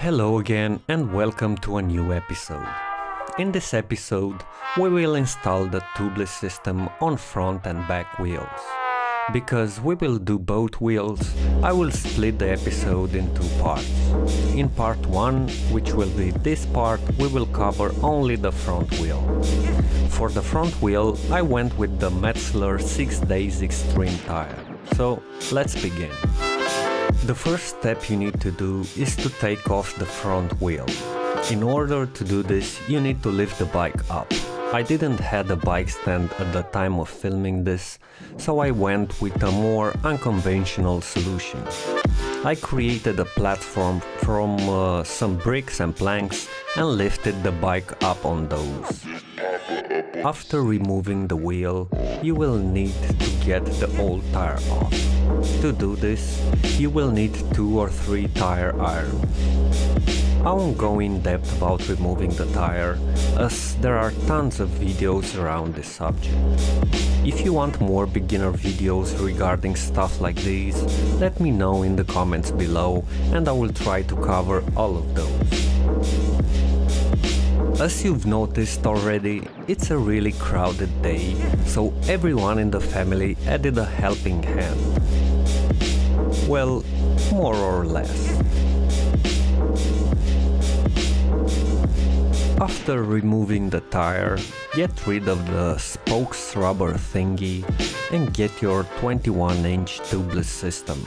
Hello again and welcome to a new episode. In this episode we will install the tubeless system on front and back wheels. Because we will do both wheels, I will split the episode in two parts. In part 1, which will be this part, we will cover only the front wheel. For the front wheel I went with the Metzeler 6 days extreme tire. So let's begin. The first step you need to do is to take off the front wheel. In order to do this, you need to lift the bike up. I didn't have a bike stand at the time of filming this, so I went with a more unconventional solution. I created a platform from some bricks and planks and lifted the bike up on those. After removing the wheel, you will need to get the old tire off. To do this, you will need 2 or 3 tire irons. I won't go in depth about removing the tire, as there are tons of videos around this subject. If you want more beginner videos regarding stuff like these, let me know in the comments below and I will try to cover all of those. As you've noticed already, it's a really crowded day, so everyone in the family added a helping hand. Well, more or less. After removing the tire, get rid of the spokes rubber thingy and get your 21-inch tubeless system.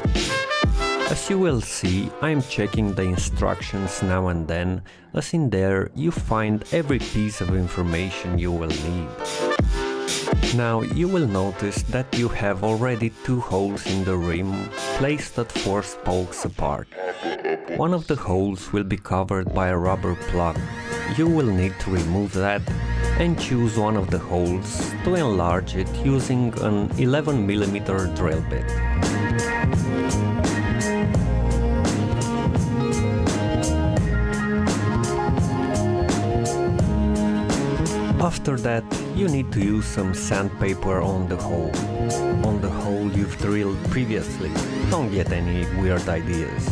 As you will see, I'm checking the instructions now and then, as in there you find every piece of information you will need. Now you will notice that you have already 2 holes in the rim, placed at 4 spokes apart. One of the holes will be covered by a rubber plug. You will need to remove that and choose one of the holes to enlarge it using an 11mm drill bit. After that, you need to use some sandpaper on the hole. On the hole you've drilled previously, don't get any weird ideas.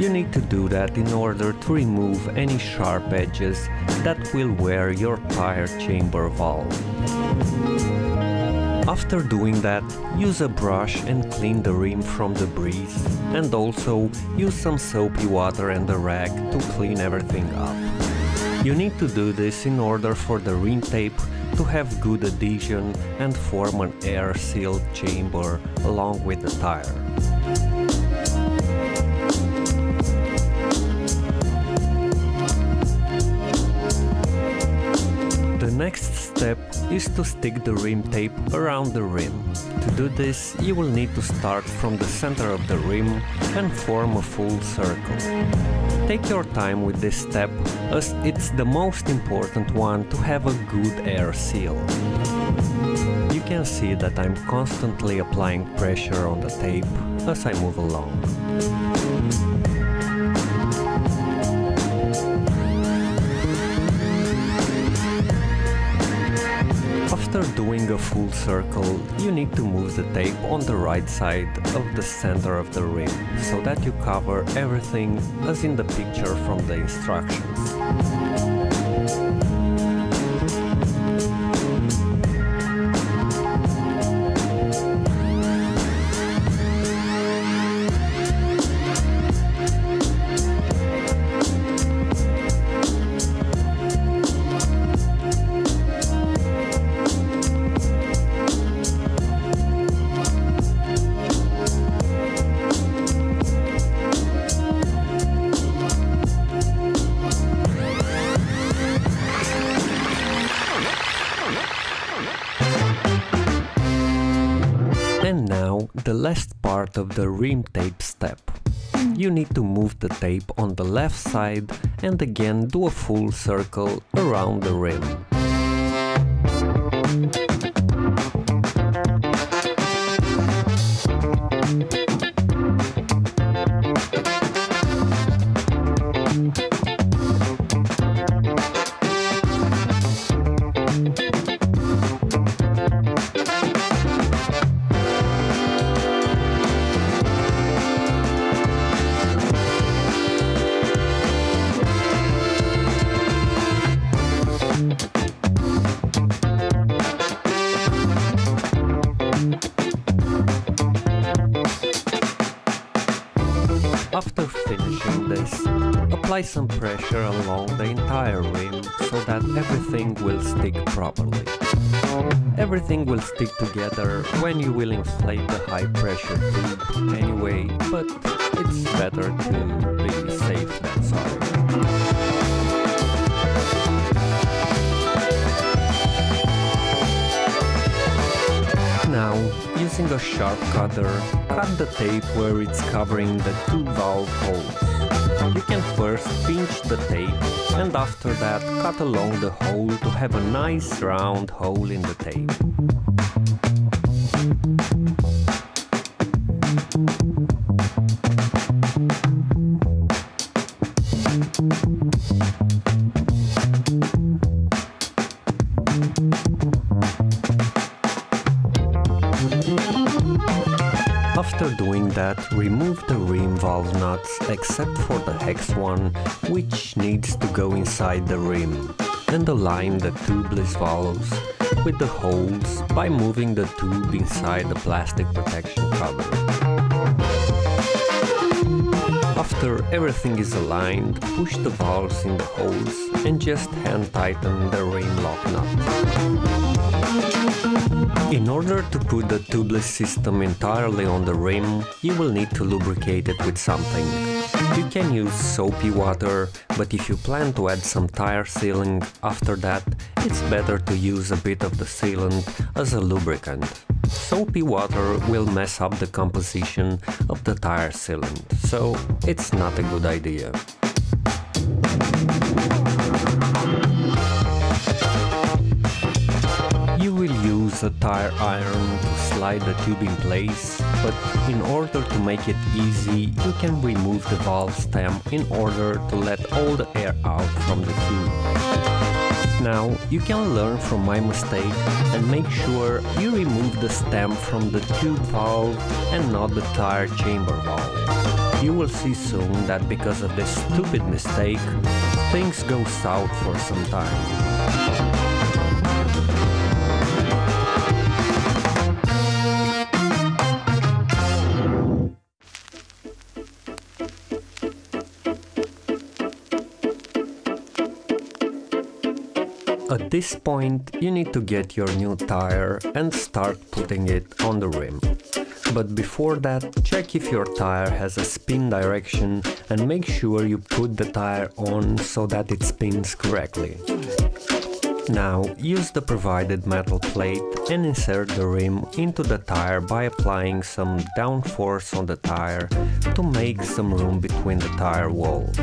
You need to do that in order to remove any sharp edges that will wear your tire chamber valve. After doing that, use a brush and clean the rim from debris, and also use some soapy water and a rag to clean everything up. You need to do this in order for the rim tape to have good adhesion and form an air-sealed chamber along with the tire. The next step is to stick the rim tape around the rim. To do this, you will need to start from the center of the rim and form a full circle. Take your time with this step, as it's the most important one to have a good air seal. You can see that I'm constantly applying pressure on the tape as I move along. After doing a full circle, you need to move the tape on the right side of the center of the rim, so that you cover everything as in the picture from the instructions. And now, the last part of the rim tape step. You need to move the tape on the left side and again do a full circle around the rim. After finishing this, apply some pressure along the entire rim so that everything will stick properly. Everything will stick together when you will inflate the high pressure tube anyway, but it's better to be safe than sorry. Now, using a sharp cutter, cut the tape where it's covering the two valve holes. You can first pinch the tape and after that cut along the hole to have a nice round hole in the tape. After doing that, remove the rim valve nuts except for the hex one, which needs to go inside the rim, and align the tubeless valves with the holes by moving the tube inside the plastic protection cover. After everything is aligned, push the valves in the holes and just hand tighten the rim lock nut. In order to put the tubeless system entirely on the rim, you will need to lubricate it with something. You can use soapy water, but if you plan to add some tire sealant after that, it's better to use a bit of the sealant as a lubricant. Soapy water will mess up the composition of the tire sealant, so it's not a good idea. A tire iron to slide the tube in place, but in order to make it easy, you can remove the valve stem in order to let all the air out from the tube. Now, you can learn from my mistake and make sure you remove the stem from the tube valve and not the tire chamber valve. You will see soon that because of this stupid mistake, things go south for some time. At this point, you need to get your new tire and start putting it on the rim. But before that, check if your tire has a spin direction and make sure you put the tire on so that it spins correctly. Now, use the provided metal plate and insert the rim into the tire by applying some downforce on the tire to make some room between the tire walls.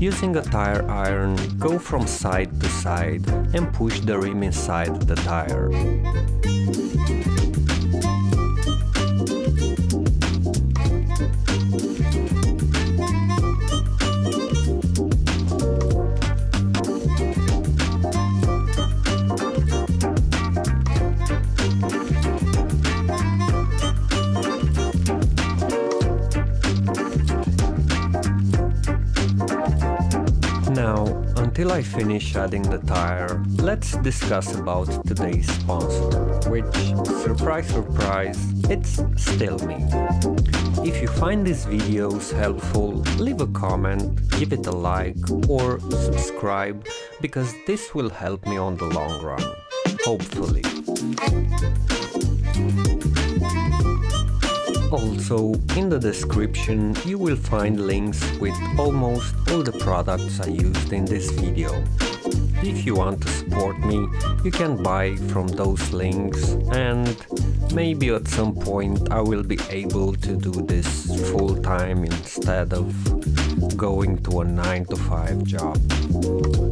Using a tire iron, go from side to side and push the rim inside the tire. Now, until I finish adding the tire, let's discuss about today's sponsor, which, surprise surprise, it's still me. If you find these videos helpful, leave a comment, give it a like or subscribe, because this will help me on the long run, hopefully. Also, in the description you will find links with almost all the products I used in this video. If you want to support me, you can buy from those links, and maybe at some point I will be able to do this full time instead of going to a 9-to-5 job.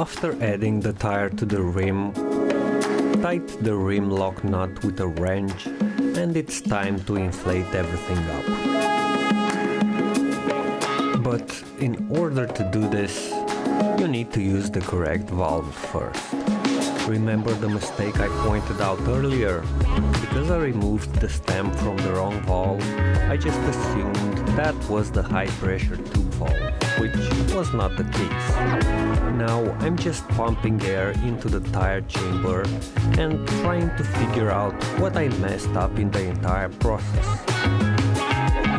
After adding the tire to the rim, tighten the rim lock nut with a wrench and it's time to inflate everything up. But in order to do this, you need to use the correct valve first. Remember the mistake I pointed out earlier? Because I removed the stem from the wrong valve, I just assumed that was the high pressure tube valve, which was not the case. Now I'm just pumping air into the tire chamber and trying to figure out what I messed up in the entire process.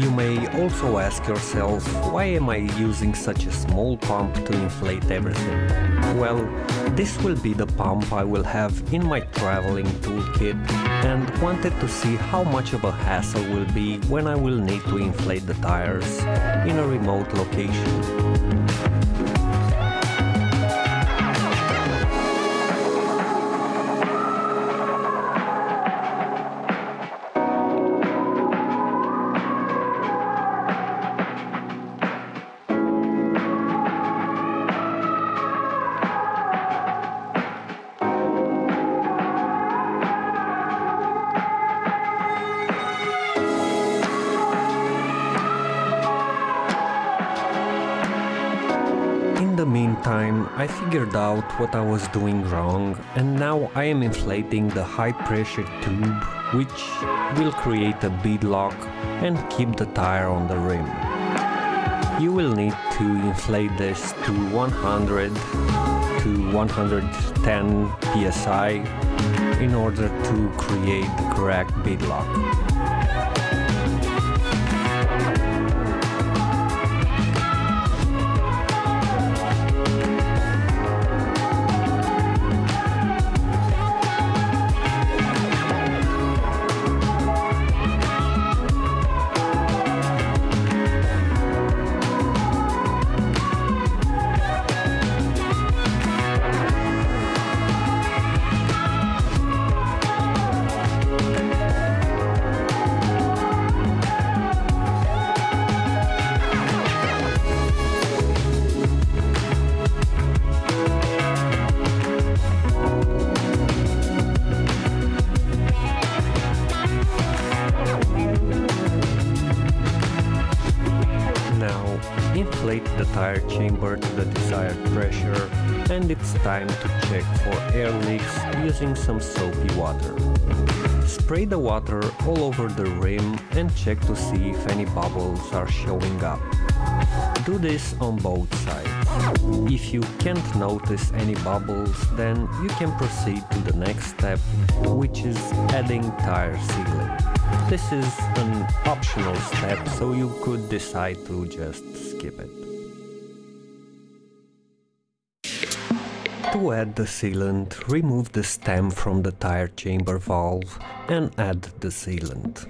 You may also ask yourself, why am I using such a small pump to inflate everything? Well, this will be the pump I will have in my traveling toolkit, and wanted to see how much of a hassle will be when I will need to inflate the tires in a remote location. In the meantime, I figured out what I was doing wrong, and now I am inflating the high pressure tube, which will create a beadlock and keep the tire on the rim. You will need to inflate this to 100 to 110 psi in order to create the correct beadlock. Inflate the tire chamber to the desired pressure, and it's time to check for air leaks using some soapy water. Spray the water all over the rim and check to see if any bubbles are showing up. Do this on both sides. If you can't notice any bubbles, then you can proceed to the next step, which is adding tire sealant. This is an optional step, so you could decide to just skip it. To add the sealant, remove the stem from the tire chamber valve and add the sealant.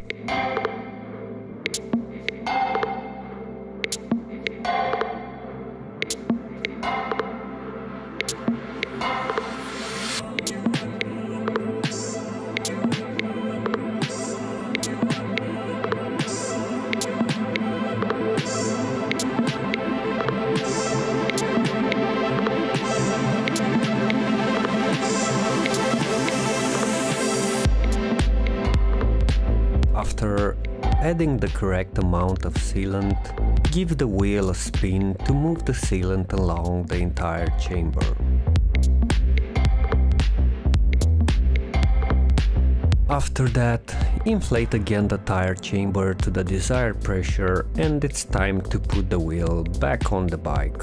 After adding the correct amount of sealant, give the wheel a spin to move the sealant along the entire chamber. After that, inflate again the tire chamber to the desired pressure, and it's time to put the wheel back on the bike.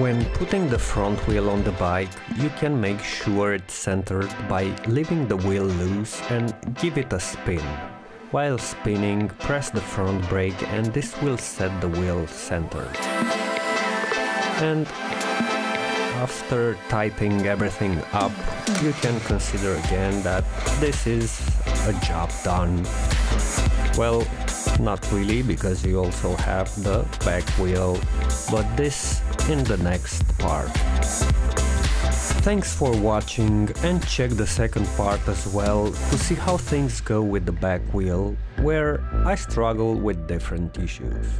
When putting the front wheel on the bike, you can make sure it's centered by leaving the wheel loose and give it a spin. While spinning, press the front brake and this will set the wheel centered. And after tying everything up, you can consider again that this is a job done. Well, Not really, because you also have the back wheel, but this in the next part. Thanks for watching, and check the second part as well to see how things go with the back wheel, where I struggle with different issues.